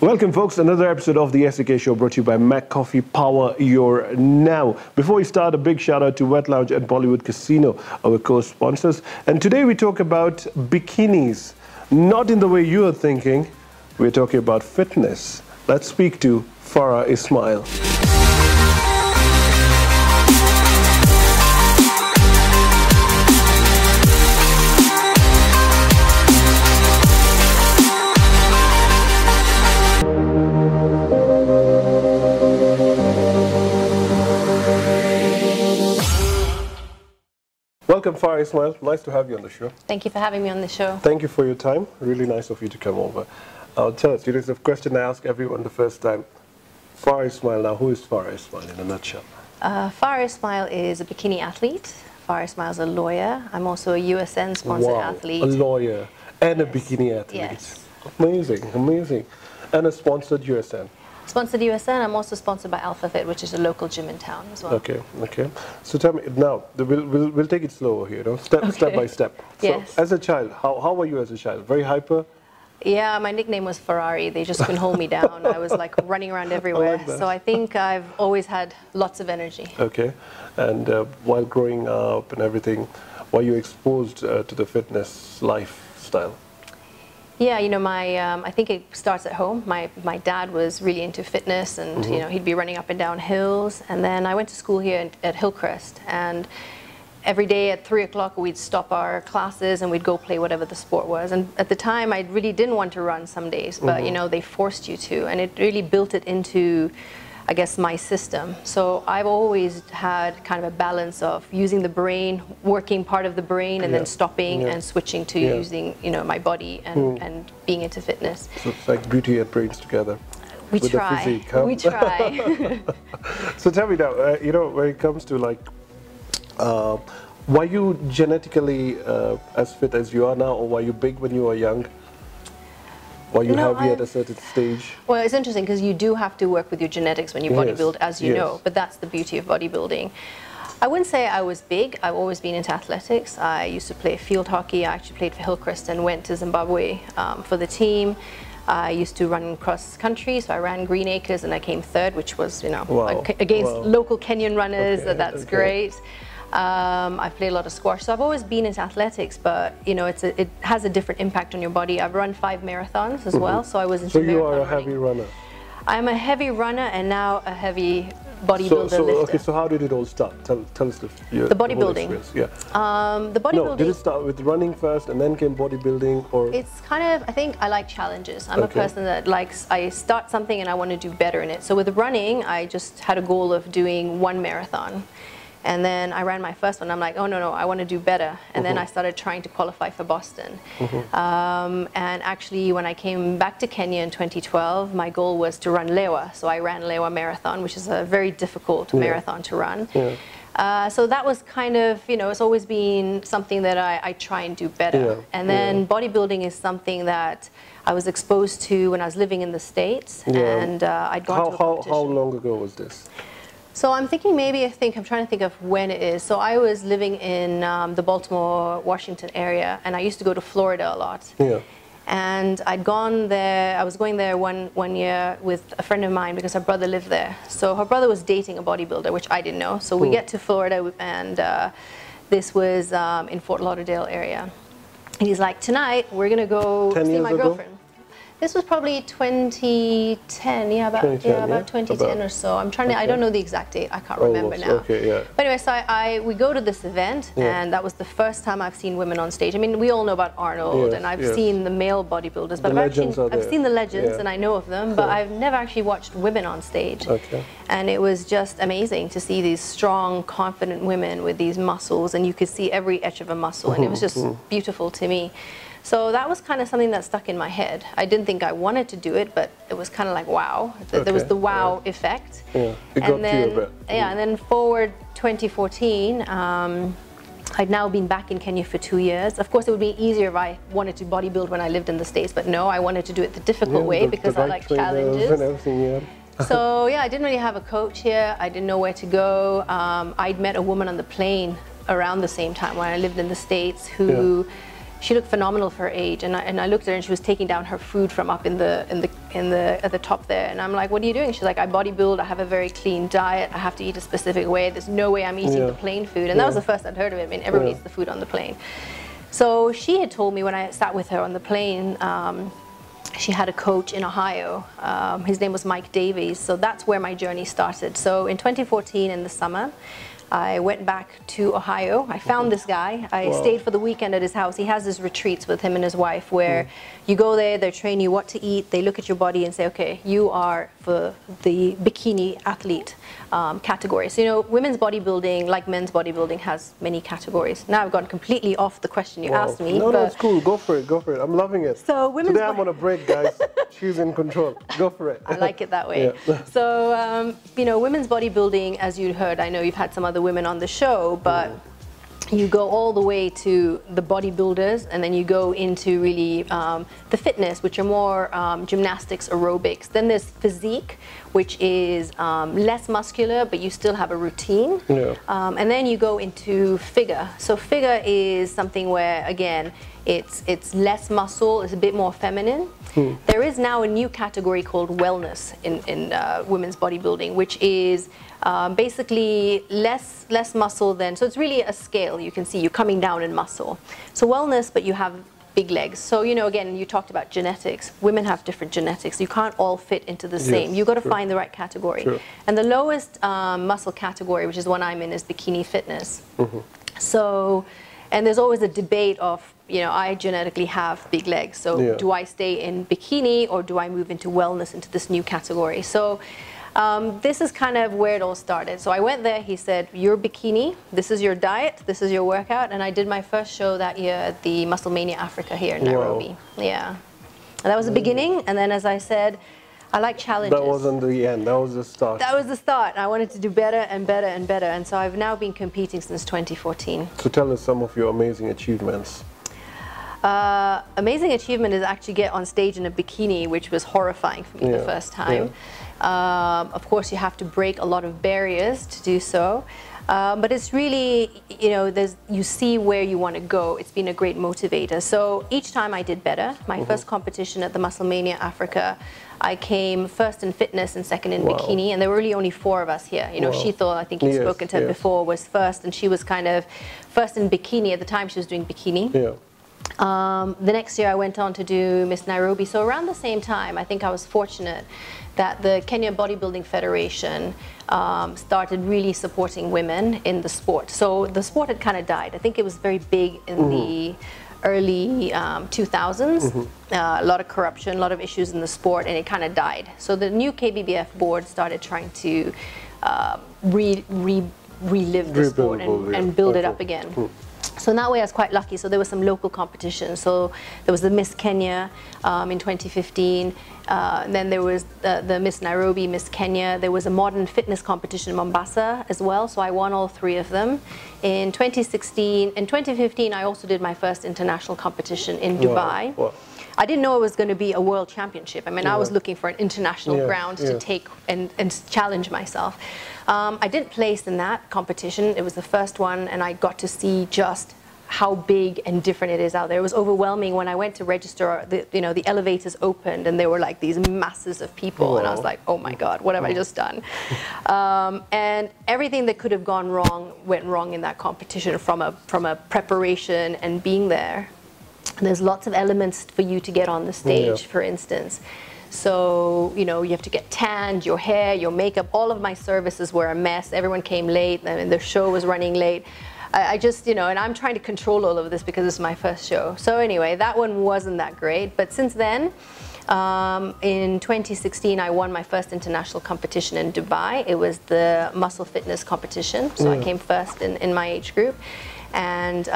Welcome, folks. Another episode of the SK Show brought to you by MacCoffee. Power your now. Before we start, a big shout out to Wet Lounge and Bollywood Casino, our co-sponsors. And today we talk about bikinis, not in the way you are thinking. We're talking about fitness. Let's speak to Farah Esmail. Welcome, Farah Esmail. Nice to have you on the show. Thank you for having me on the show. Thank you for your time. Really nice of you to come over. Tell us, it's a question I ask everyone the first time. Farah Esmail now. Who is Farah Esmail in a nutshell? Farah Esmail is a bikini athlete. Farah Esmail is a lawyer. I'm also a USN-sponsored athlete. A lawyer and a bikini athlete. Yes. Amazing, amazing. And a sponsored USN. Sponsored USN. I'm also sponsored by AlphaFit, which is a local gym in town as well. Okay, okay. So tell me now. We'll take it slow here, step by step. Yes. So, as a child, how were you as a child? Very hyper. Yeah, my nickname was Ferrari. They just couldn't hold me down. I was like running around everywhere. I like so I think I've always had lots of energy. Okay, and while growing up and everything, were you exposed to the fitness lifestyle? Yeah, I think it starts at home. My dad was really into fitness, and he'd be running up and down hills. And then I went to school here at Hillcrest, and every day at 3 o'clock we'd stop our classes and we'd go play whatever the sport was. And at the time I really didn't want to run some days, but they forced you to, and it really built it into, I guess, my system. So I've always had kind of a balance of using the brain, working part of the brain, and then stopping and switching to using, my body and being into fitness. So it's like beauty and brains together. We try. Physique, huh? We try. So tell me now, when it comes to were you genetically as fit as you are now, or were you big when you were young? Or you have at a certain stage? Well, it's interesting because you do have to work with your genetics when you bodybuild, as you know, but that's the beauty of bodybuilding. I wouldn't say I was big. I've always been into athletics. I used to play field hockey. I actually played for Hillcrest and went to Zimbabwe for the team. I used to run cross country, so I ran Green Acres and I came third, which was, against local Kenyan runners. Okay, that's great. I've played a lot of squash, so I've always been into athletics, but it has a different impact on your body. I've run 5 marathons as well, so I was into marathon. So you are a heavy runner? I'm a heavy runner and now a heavy bodybuilder. So how did it all start? Tell us the bodybuilding. The bodybuilding. Did it start with running first and then came bodybuilding, or? It's kind of, I think I like challenges. I'm a person that I start something and I want to do better in it. So with running, I just had a goal of doing 1 marathon. And then I ran my first one. I'm like, oh, no, I want to do better. And then I started trying to qualify for Boston. And actually, when I came back to Kenya in 2012, my goal was to run Lewa. So I ran Lewa Marathon, which is a very difficult marathon to run. So that was kind of, it's always been something that I try and do better. And then bodybuilding is something that I was exposed to when I was living in the States. And I'd gone to a competition. How long ago was this? So I'm thinking I'm trying to think of when it is. So I was living in the Baltimore, Washington area, and I used to go to Florida a lot. Yeah. And I'd gone there, I was going there one year with a friend of mine because her brother lived there. So her brother was dating a bodybuilder, which I didn't know. So we get to Florida, and this was in Fort Lauderdale area. And he's like, tonight, we're gonna go see my girlfriend. This was probably 2010, about 2010 or so. I'm trying to, I don't know the exact date, I can't remember now. Okay, yeah. But anyway, so we go to this event, and that was the first time I've seen women on stage. I mean, we all know about Arnold, and I've seen the male bodybuilders, but I've seen the legends, and I know of them, but I've never actually watched women on stage. Okay. And it was just amazing to see these strong, confident women with these muscles, and you could see every etch of a muscle, and it was just beautiful to me. So that was kind of something that stuck in my head. I didn't think I wanted to do it, but it was kind of like, wow. There was the wow effect. Yeah, it got to you a bit. Yeah, and then forward 2014, I'd now been back in Kenya for 2 years. Of course, it would be easier if I wanted to bodybuild when I lived in the States, but no, I wanted to do it the difficult way because I like challenges. And everything, So yeah, I didn't really have a coach here. I didn't know where to go. I'd met a woman on the plane around the same time when I lived in the States who She looked phenomenal for her age, and I looked at her, and she was taking down her food from up at the top there, and I'm like, what are you doing? She's like, I bodybuild, I have a very clean diet, I have to eat a specific way, there's no way I'm eating the plain food. And that was the first I'd heard of it. I mean, everyone eats the food on the plane. So she had told me when I sat with her on the plane, she had a coach in Ohio, his name was Mike Davies. So that's where my journey started. So in 2014 in the summer, I went back to Ohio. I found this guy. I stayed for the weekend at his house. He has his retreats with him and his wife where you go there, they train you what to eat, they look at your body and say, okay, you are for the bikini athlete category. So, you know, women's bodybuilding, like men's bodybuilding, has many categories. Now I've gone completely off the question you asked me. No, it's cool. Go for it. Go for it. I'm loving it. So today I'm on a break, guys. She's in control. Go for it. I like it that way. Yeah. So, you know, women's bodybuilding, as you heard, I know you've had some other the women on the show, but you go all the way to the bodybuilders, and then you go into really the fitness, which are more gymnastics, aerobics. Then there's physique, which is less muscular, but you still have a routine. And then you go into figure. So figure is something where, again, it's less muscle, it's a bit more feminine. There is now a new category called wellness in women's bodybuilding, which is basically less muscle than, so it's really a scale. You can see you're coming down in muscle. So wellness, but you have big legs. So, you know, again, you talked about genetics. Women have different genetics. You can't all fit into the same. You've got to find the right category. And the lowest muscle category, which is one I'm in, is bikini fitness. So, and there's always a debate of, you know, I genetically have big legs, so do I stay in bikini or do I move into wellness, into this new category? So this is kind of where it all started. So I went there, he said, you're bikini, this is your diet, this is your workout, and I did my first show that year at the Musclemania Africa here in Nairobi. And that was the beginning, and then as I said, I like challenges. That wasn't the end, that was the start. That was the start. I wanted to do better and better and better, and so I've now been competing since 2014. So tell us some of your amazing achievements. Amazing achievement is actually get on stage in a bikini, which was horrifying for me the first time. Of course, you have to break a lot of barriers to do so. But it's really, you know, you see where you want to go. It's been a great motivator. So each time I did better. My first competition at the Musclemania Africa, I came first in fitness and second in bikini, and there were really only 4 of us here. You know, Sheethal, I think you've spoken to her before, was first, and she was kind of first in bikini. At the time, she was doing bikini. The next year I went on to do Miss Nairobi. So around the same time, I think I was fortunate that the Kenya Bodybuilding Federation started really supporting women in the sport. So the sport had kind of died. I think it was very big in the early 2000s, a lot of corruption, a lot of issues in the sport, and it kind of died. So the new KBBF board started trying to relive the sport and build it up again. So in that way I was quite lucky. So there were some local competitions. So there was the Miss Kenya in 2015. Then there was the Miss Nairobi, Miss Kenya. There was a modern fitness competition in Mombasa as well. So I won all 3 of them. In 2016 and 2015, I also did my first international competition in Dubai. I didn't know it was going to be a world championship. I mean, I was looking for an international ground to take and challenge myself. I didn't place in that competition. It was the first one, and I got to see just how big and different it is out there. It was overwhelming when I went to register. You know, the elevators opened, and there were like these masses of people, and I was like, oh my God, what have I just done? And everything that could have gone wrong went wrong in that competition, from a preparation and being there. And there's lots of elements for you to get on the stage, for instance. So, you know, you have to get tanned, your hair, your makeup. All of my services were a mess. Everyone came late. I mean, the show was running late. I just, you know, and I'm trying to control all of this because this is my first show. So anyway, that one wasn't that great. But since then, in 2016, I won my first international competition in Dubai. It was the muscle fitness competition. So I came first in my age group. And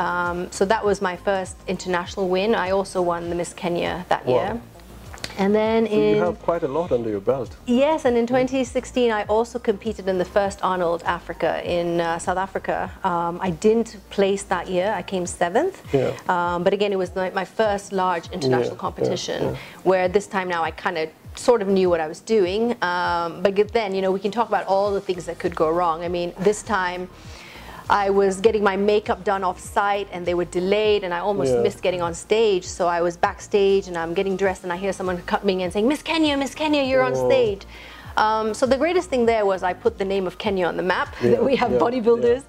so that was my first international win. I also won the Miss Kenya that year. And then you have quite a lot under your belt. Yes, and in 2016 I also competed in the first Arnold Africa in South Africa. I didn't place that year. I came 7th. But again, it was my first large international competition where this time now I kind of sort of knew what I was doing. But then, you know, we can talk about all the things that could go wrong. I mean, this time I was getting my makeup done off site and they were delayed and I almost missed getting on stage. So I was backstage and I'm getting dressed and I hear someone coming in saying, Miss Kenya, you're on stage. So the greatest thing there was I put the name of Kenya on the map, that we have bodybuilders,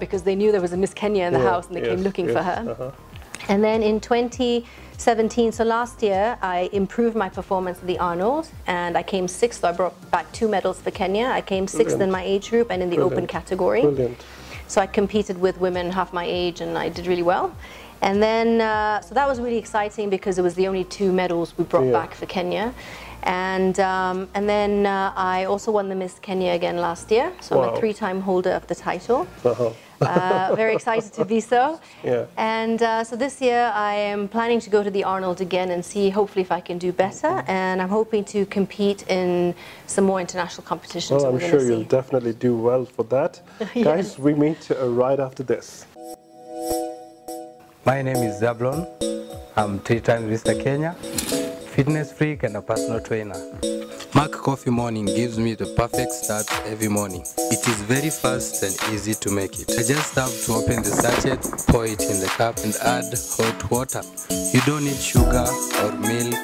because they knew there was a Miss Kenya in the house and they came looking for her. And then in 2017, so last year, I improved my performance at the Arnold and I came 6th. So I brought back 2 medals for Kenya. I came 6th in my age group and in the open category. So I competed with women half my age and I did really well. And then, so that was really exciting because it was the only 2 medals we brought back for Kenya. And then I also won the Miss Kenya again last year. So I'm a 3-time holder of the title. Very excited to be so. And so this year I am planning to go to the Arnold again and see hopefully if I can do better. And I'm hoping to compete in some more international competitions. Well, I'm sure you'll definitely do well for that. Guys, we meet right after this. My name is Zablon. I'm 3-time Mr. Kenya, fitness freak and a personal trainer. MacCoffee morning gives me the perfect start every morning. It is very fast and easy to make it. I just have to open the sachet, pour it in the cup and add hot water. You don't need sugar or milk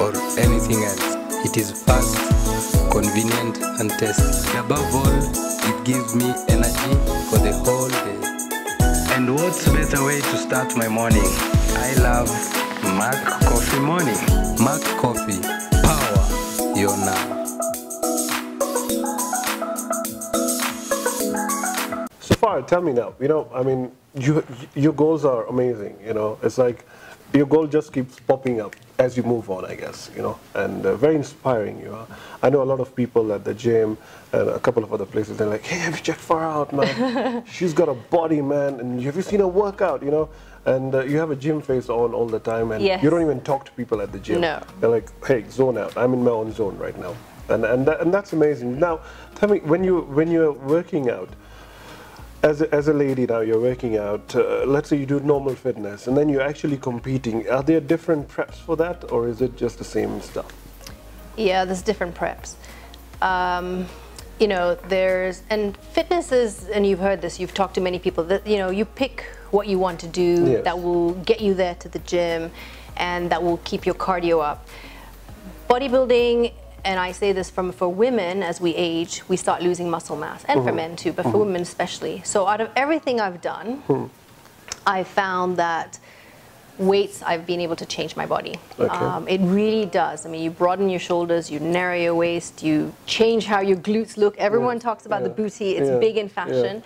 or anything else. It is fast, convenient and tasty. Above all, it gives me energy for the whole day. And what's a better way to start my morning? I love MacCoffee morning. MacCoffee, power your now. So far, tell me now. You know, I mean, your goals are amazing. You know, it's like your goal just keeps popping up as you move on, I guess. You know, and very inspiring. You are. I know a lot of people at the gym and a couple of other places. They're like, hey, have you checked Farah out, man? She's got a body, man. And have you seen her workout? You know. And you have a gym face on all the time and you don't even talk to people at the gym. They're like, hey, zone out. I'm in my own zone right now. And that's amazing. Now, tell me, when you're working out, as a lady now, you're working out, let's say you do normal fitness and then you're actually competing. Are there different preps for that or is it just the same stuff? Yeah, there's different preps. You know, and fitness is, and you've heard this, you've talked to many people, that, you know, you pick what you want to do that will get you there to the gym and that will keep your cardio up. Bodybuilding, and I say this for women, as we age, we start losing muscle mass, and for men too, but for women especially. So out of everything I've done, I found that weights, I've been able to change my body. It really does. I mean, you broaden your shoulders, you narrow your waist, you change how your glutes look. Everyone talks about the booty. It's big in fashion.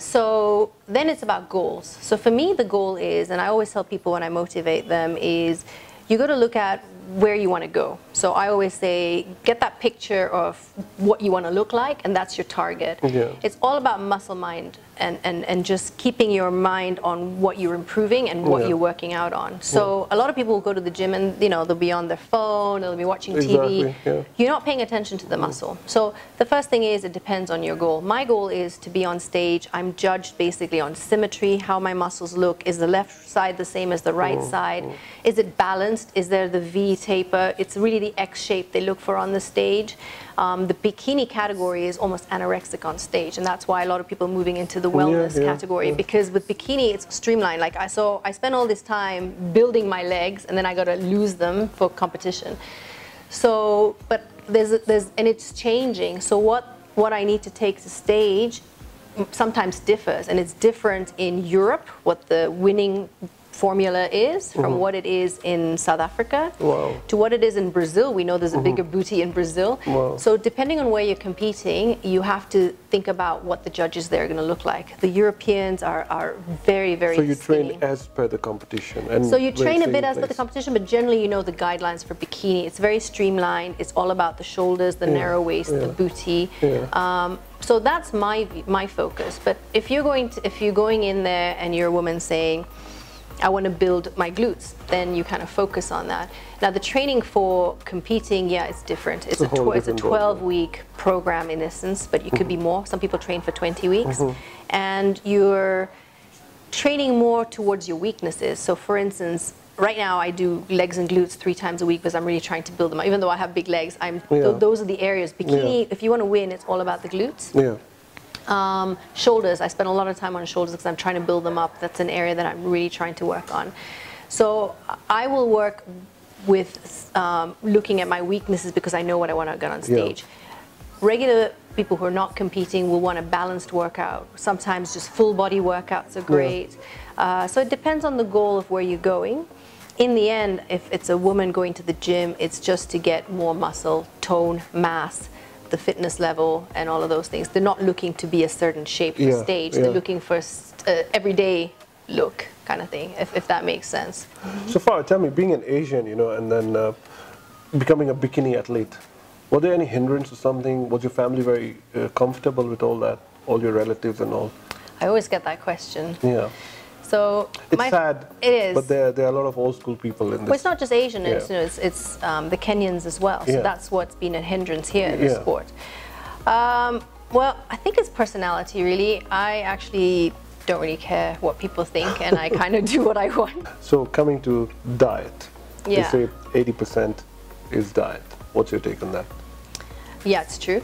So then it's about goals. So for me, the goal is, and I always tell people when I motivate them, is you got to look at where you want to go. So I always say, get that picture of what you want to look like, and that's your target. It's all about muscle mind and just keeping your mind on what you're improving and what you're working out on. So a lot of people will go to the gym and, you know, they'll be on their phone, they'll be watching TV. You're not paying attention to the muscle. So the first thing is, it depends on your goal. My goal is to be on stage. I'm judged basically on symmetry, how my muscles look. Is the left side the same as the right side? Is it balanced? Is there the V taper? It's really the X shape they look for on the stage. The bikini category is almost anorexic on stage, and that's why a lot of people are moving into the wellness category, because with bikini it's streamlined. Like I spent all this time building my legs and then I got to lose them for competition. So, but there's and it's changing. So what I need to take to stage sometimes differs, and it's different in Europe what the winning formula is from what it is in South Africa to what it is in Brazil. We know there's a bigger booty in Brazil. So depending on where you're competing, you have to think about what the judges there are going to look like. The Europeans are very, very skinny. So you train as per the competition. And so you train a bit as per the competition, but generally you know the guidelines for bikini. It's very streamlined. It's all about the shoulders, the narrow waist, the booty. So that's my focus. But if you're going in there and you're a woman saying, I want to build my glutes, then you kind of focus on that. Now the training for competing, it's different. It's a 12-week program in essence, but you could be more. Some people train for 20 weeks. And you're training more towards your weaknesses. So for instance, right now I do legs and glutes 3 times a week because I'm really trying to build them up. Even though I have big legs, those are the areas. Bikini, if you want to win, it's all about the glutes. Shoulders. I spend a lot of time on shoulders because I'm trying to build them up. That's an area that I'm really trying to work on. So I will work with looking at my weaknesses because I know what I want to get on stage. Yeah. Regular people who are not competing will want a balanced workout. Sometimes just full body workouts are great. Yeah. So it depends on the goal of where you're going. In the end, if it's a woman going to the gym, it's just to get more muscle, tone, mass, the fitness level, and all of those things. They're not looking to be a certain shape for stage. They're looking for everyday look kind of thing, if that makes sense. So far, tell me, being an Asian, you know, and then becoming a bikini athlete, were there any hindrance or something? Was your family very comfortable with all that, all your relatives and all? I always get that question. Yeah. So it's sad. It is. But there are a lot of old school people in this. Well, it's not just Asian. Yeah. It's, you know, it's the Kenyans as well. So that's what's been a hindrance here in the sport. Well, I think it's personality, really. I actually don't really care what people think, and I kind of do what I want. So coming to diet, they say 80% is diet. What's your take on that? Yeah, it's true.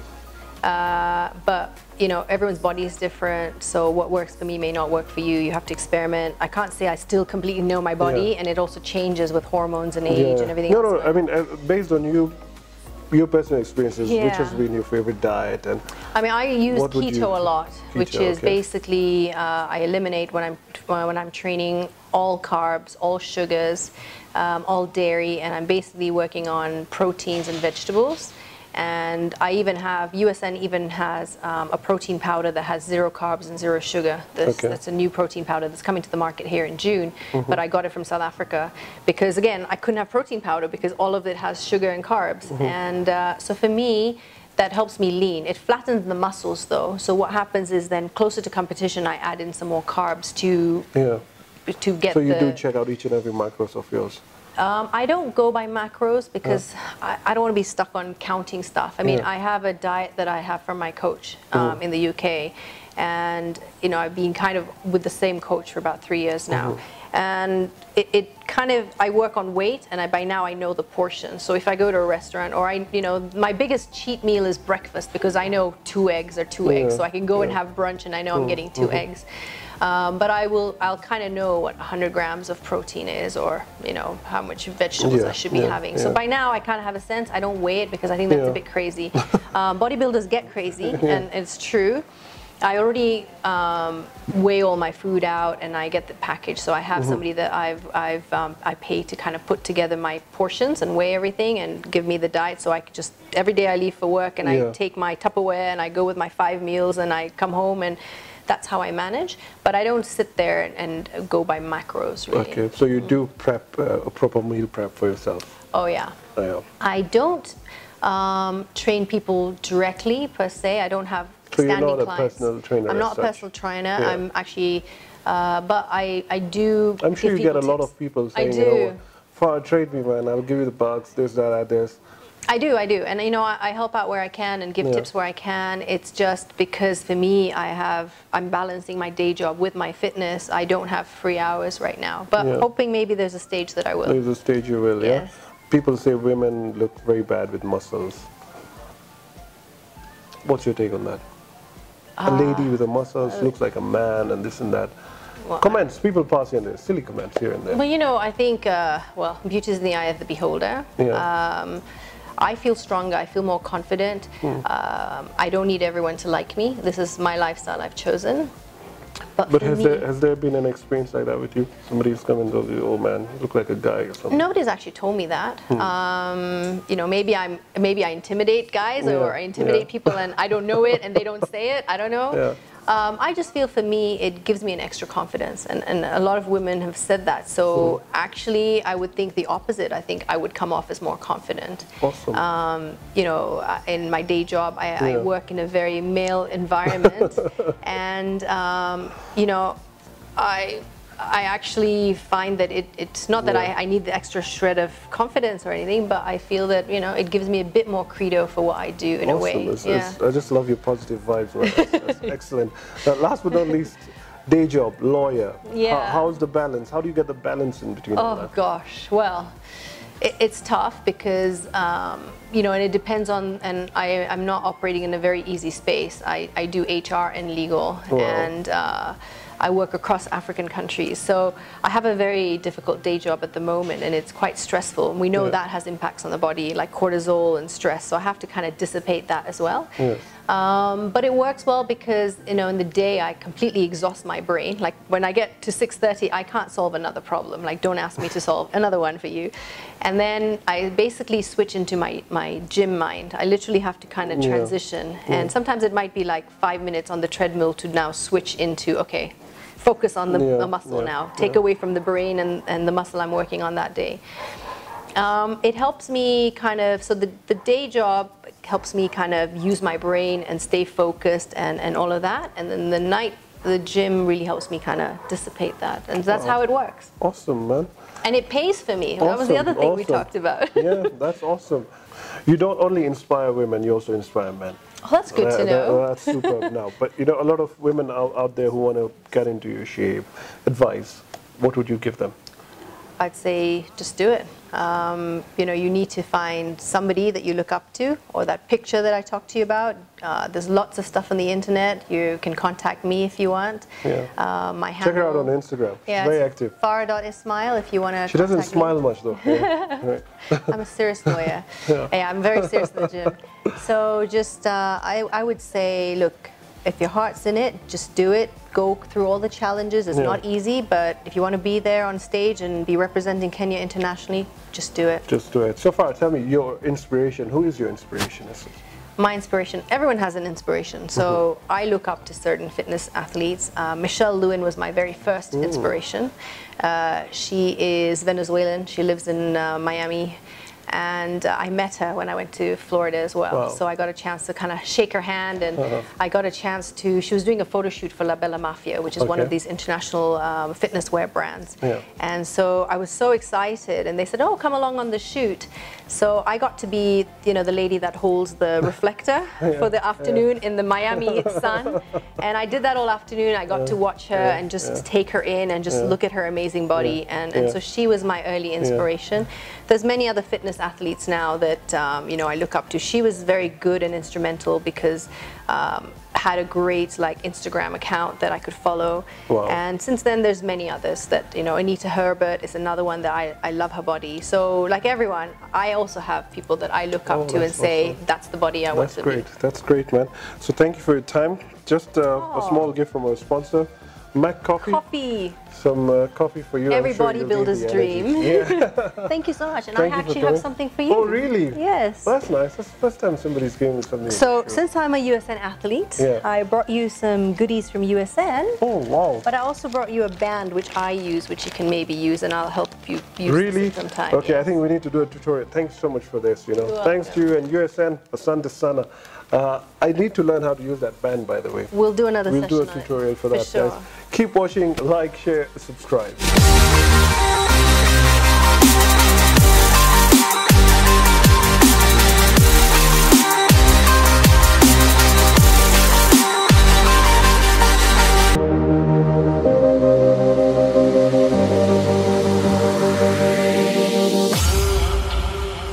But you know, everyone's body is different, so what works for me may not work for you. You have to experiment. I can't say I still completely know my body, and it also changes with hormones and age and everything else. No, I mean, based on your personal experiences, which has been your favorite diet? And I mean, I use keto a lot, which is basically I eliminate when I'm training all carbs, all sugars, all dairy, and I'm basically working on proteins and vegetables. And I even have, USN even has a protein powder that has 0 carbs and 0 sugar. That's a new protein powder that's coming to the market here in June, but I got it from South Africa because, again, I couldn't have protein powder because all of it has sugar and carbs. And so for me, that helps me lean. It flattens the muscles, though. So what happens is then closer to competition, I add in some more carbs to get the... So you do check out each and every macros of yours? I don't go by macros because I don't want to be stuck on counting stuff. I mean, I have a diet that I have from my coach in the UK, and you know, I've been kind of with the same coach for about 3 years now, and it kind of, I work on weight, and by now I know the portion. So if I go to a restaurant, or I, you know, my biggest cheat meal is breakfast because I know 2 eggs are 2 eggs, so I can go and have brunch, and I know I'm getting 2 eggs. But I'll kind of know what 100 grams of protein is, or you know, how much vegetables I should be having. So by now I kind of have a sense. I don't weigh it because I think that's a bit crazy. Bodybuilders get crazy, and it's true. I already weigh all my food out, and I get the package. So I have somebody that I pay to kind of put together my portions and weigh everything and give me the diet. So I could just, every day I leave for work and I take my Tupperware and I go with my 5 meals and I come home, and that's how I manage. But I don't sit there and go by macros, really. Okay, so you do prep, a proper meal prep for yourself? Oh, yeah. I don't train people directly, per se. I don't have standing clients. So you're not a personal trainer? I'm not a personal trainer. I'm actually, but I do. I'm sure you get a lot of people saying, you know, Farah, trade me, man. I'll give you the bucks, this, that, this. I do, and you know, I help out where I can and give tips where I can. It's just because for me, I'm balancing my day job with my fitness. I don't have free hours right now, but hoping maybe there's a stage that I will. There's a stage you will, yeah? People say women look very bad with muscles. What's your take on that? A lady with the muscles looks like a man and this and that. Well, comments, people pass in there, silly comments here and there. Well, you know, I think, well, beauty is in the eye of the beholder. I feel stronger, I feel more confident. I don't need everyone to like me. This is my lifestyle I've chosen. But has there been an experience like that with you? Somebody's come and told you, oh man, you look like a guy or something? Nobody's actually told me that. You know, maybe I intimidate guys or I intimidate people and I don't know it and they don't say it, I don't know. I just feel for me, it gives me an extra confidence, and a lot of women have said that. So actually, I would think the opposite. I think I would come off as more confident. Awesome. You know, in my day job, I work in a very male environment, and you know, I actually find that it's not that I need the extra shred of confidence or anything, but I feel that, you know, it gives me a bit more credo for what I do in a way. I just love your positive vibes. That's excellent. Last but not least, day job, lawyer. How's the balance? How do you get the balance in between? Oh gosh, well, It's tough because, you know, and it depends on, and I'm not operating in a very easy space. I do HR and legal, wow. and I work across African countries. So I have a very difficult day job at the moment, and it's quite stressful. And we know yeah. that has impacts on the body, like cortisol and stress. So I have to kind of dissipate that as well. Yeah. But it works well because, you know, in the day I completely exhaust my brain. Like when I get to 6:30, I can't solve another problem. Like don't ask me to solve another one for you. And then I basically switch into my gym mind. I literally have to kind of transition. Yeah. And sometimes it might be like 5 minutes on the treadmill to now switch into, okay, focus on the muscle now. Take away from the brain and the muscle I'm working on that day. It helps me kind of, so the day job helps me kind of use my brain and stay focused and all of that. And then the night, the gym really helps me kind of dissipate that. And that's how it works. Awesome, man. And it pays for me. Awesome, that was the other thing we talked about. Yeah, that's awesome. You don't only inspire women, you also inspire men. Oh, that's good to know. That's superb now. But you know, a lot of women out there who want to get into your shape, advice, what would you give them? I'd say just do it. You know, you need to find somebody that you look up to, or that picture that I talked to you about. There's lots of stuff on the internet. You can contact me if you want. Yeah. Check her out on Instagram. Yeah, very active. Farah Esmail, if you want to. She doesn't smile much though. Yeah. I'm a serious lawyer. Yeah, I'm very serious in the gym. So just, I would say, look, if your heart's in it, just do it. Go through all the challenges. It's not easy, but if you want to be there on stage and be representing Kenya internationally, just do it. Just do it. So far, tell me your inspiration. Who is your inspiration? My inspiration, everyone has an inspiration. So I look up to certain fitness athletes. Michelle Lewin was my very first inspiration. She is Venezuelan. She lives in Miami. And I met her when I went to Florida as well. Wow. So I got a chance to kind of shake her hand, and I got a chance to, she was doing a photo shoot for La Bella Mafia, which is one of these international fitness wear brands. Yeah. And so I was so excited, and they said, oh, come along on the shoot. So I got to be, you know, the lady that holds the reflector for the afternoon in the Miami sun. And I did that all afternoon. I got to watch her and just take her in and just look at her amazing body. And so she was my early inspiration. There's many other fitness athletes now that, you know, I look up to. She was very good and instrumental because had a great like Instagram account that I could follow. Wow. And since then there's many others that, you know, Anita Herbert is another one that I love her body. So like everyone, I also have people that I look up to and say, that's the body I want to be. That's great, man. So thank you for your time. Just a small gift from our sponsor, MacCoffee. Coffee. Some coffee for you. Every bodybuilder's dream. Yeah. Thank you so much. And I actually have something for you. Oh, really? Yes. Well, that's nice. That's the first time somebody's giving me something. So, since I'm a USN athlete, I brought you some goodies from USN. Oh, wow. But I also brought you a band, which I use, which you can maybe use, and I'll help you use it sometime. Okay, I think we need to do a tutorial. Thanks so much for this, you know. Thanks to you and USN, Asante Sana. I need to learn how to use that band, by the way. We'll do another session. We'll do a tutorial for that, guys. Keep watching, like, share, subscribe.